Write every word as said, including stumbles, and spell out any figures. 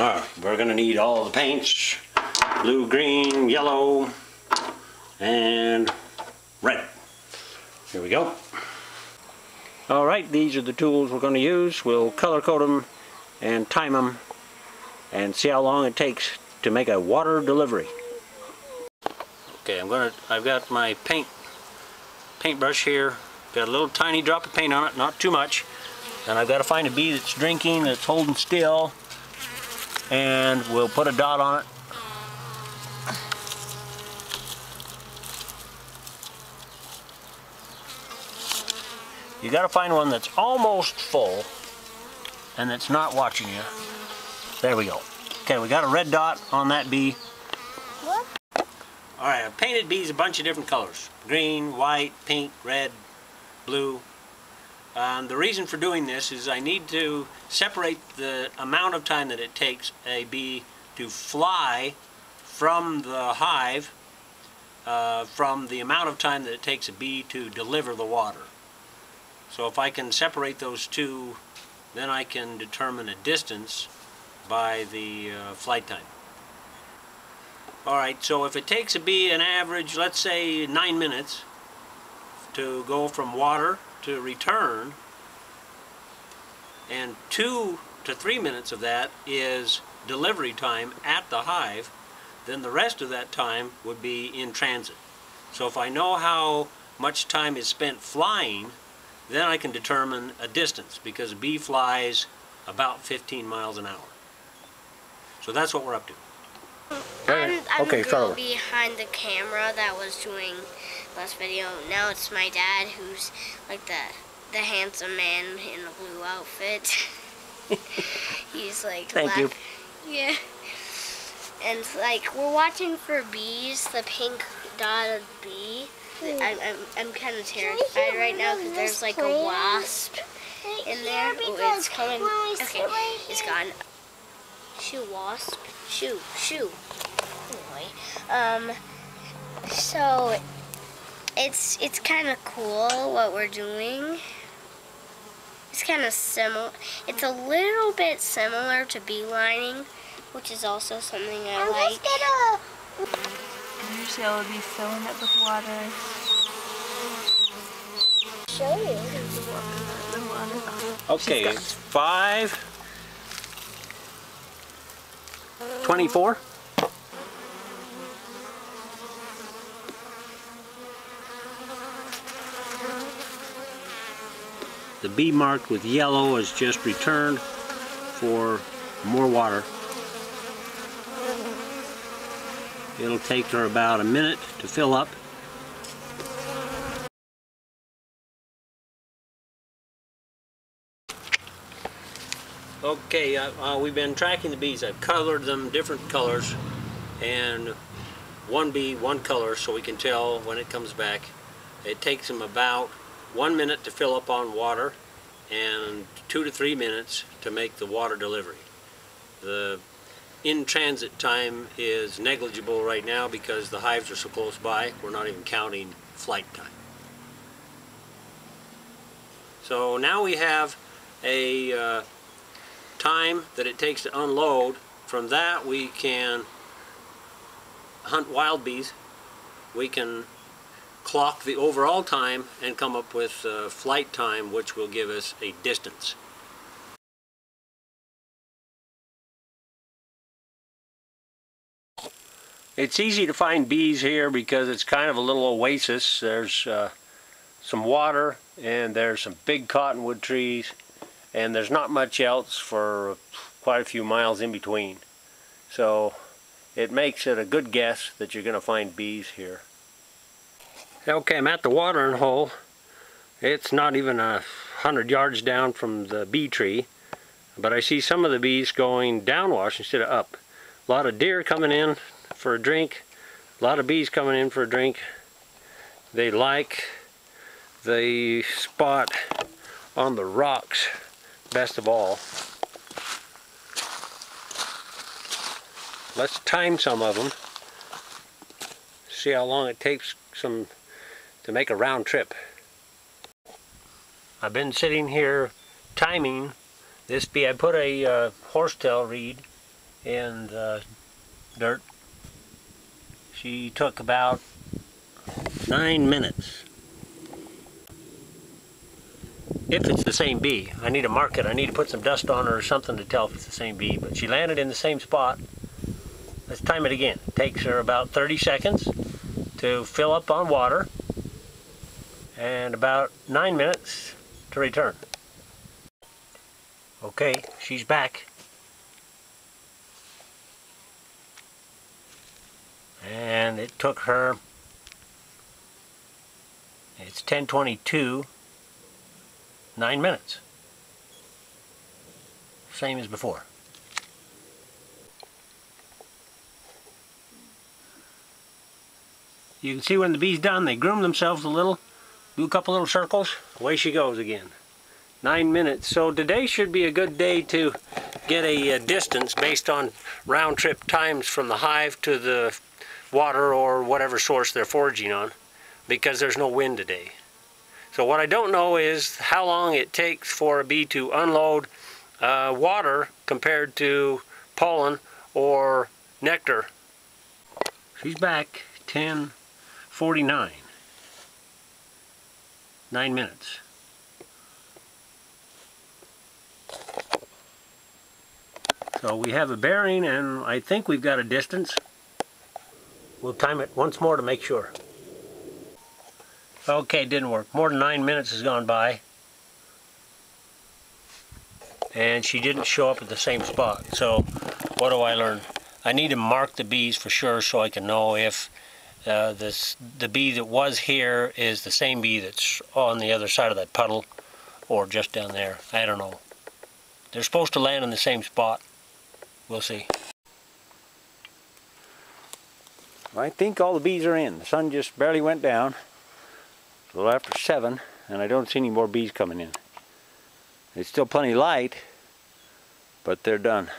Alright, we're going to need all the paints. Blue, green, yellow, and red. Here we go. Alright, these are the tools we're going to use. We'll color code them and time them and see how long it takes to make a water delivery. Okay, I'm gonna, I've got my paint paintbrush here. Got a little tiny drop of paint on it, not too much. And I've got to find a bee that's drinking, that's holding still, and we'll put a dot on it. You got to find one that's almost full and that's not watching you. There we go. Okay, we got a red dot on that bee. What? All right, I've painted bees a bunch of different colors. Green, white, pink, red, blue. Um, the reason for doing this is I need to separate the amount of time that it takes a bee to fly from the hive uh, from the amount of time that it takes a bee to deliver the water. So if I can separate those two, then I can determine a distance by the uh, flight time. Alright, so if it takes a bee an average, let's say nine minutes to go from water to return, and two to three minutes of that is delivery time at the hive, then the rest of that time would be in transit. So if I know how much time is spent flying, then I can determine a distance, because a bee flies about fifteen miles an hour. So that's what we're up to. I'm, I'm okay, the bee behind the camera that was doing last video. Now it's my dad, who's like the, the handsome man in the blue outfit. He's like... Thank laughing. You. Yeah. And like, we're watching for bees, the pink dotted bee. I'm, I'm, I'm kind of terrified right now because there's like a wasp in there. Oh, it's coming. Okay, it's gone. Shoot, wasp. Shoot, shoot. Anyway, um, so it's it's kind of cool what we're doing. It's kind of similar. It's a little bit similar to beelining, which is also something I I'm like. Just gonna... Usually I would be filling it with water. Show you. Okay, it's five. Twenty-four. The bee marked with yellow has just returned for more water. It'll take her about a minute to fill up. Okay, uh, uh, we've been tracking the bees. I've colored them different colors, and one bee, one color, so we can tell when it comes back. It takes them about one minute to fill up on water and two to three minutes to make the water delivery. The in-transit time is negligible right now because the hives are so close by, we're not even counting flight time. So now we have a uh, time that it takes to unload. From that we can hunt wild bees, we can clock the overall time and come up with uh, flight time, which will give us a distance. It's easy to find bees here because it's kind of a little oasis. There's uh, some water, and there's some big cottonwood trees, and there's not much else for quite a few miles in between. So it makes it a good guess that you're going to find bees here. Okay, I'm at the watering hole. It's not even a hundred yards down from the bee tree, but I see some of the bees going downwash instead of up. A lot of deer coming in for a drink, a lot of bees coming in for a drink. They like the spot on the rocks best of all. Let's time some of them, see how long it takes some to make a round trip. I've been sitting here timing this bee. I put a uh, horsetail reed in the dirt. She took about nine minutes. If it's the same bee, I need to mark it. I need to put some dust on her or something to tell if it's the same bee. But she landed in the same spot. Let's time it again. It takes her about thirty seconds to fill up on water and about nine minutes to return. Okay, she's back. And it took her, it's ten twenty-two, nine minutes. Same as before. You can see when the bee's done, they groom themselves a little, do a couple little circles, away she goes again. Nine minutes. So today should be a good day to get a, a distance based on round trip times from the hive to the water or whatever source they're foraging on, because there's no wind today. So what I don't know is how long it takes for a bee to unload uh, water compared to pollen or nectar. She's back. Ten forty-nine. Nine minutes. So we have a bearing and I think we've got a distance. We'll time it once more to make sure. Okay, didn't work. More than nine minutes has gone by. And she didn't show up at the same spot. So what do I learn? I need to mark the bees for sure so I can know if uh, this, the bee that was here is the same bee that's on the other side of that puddle or just down there. I don't know. They're supposed to land in the same spot. We'll see. I think all the bees are in. The sun just barely went down. It's a little after seven, and I don't see any more bees coming in. There's still plenty of light, but they're done.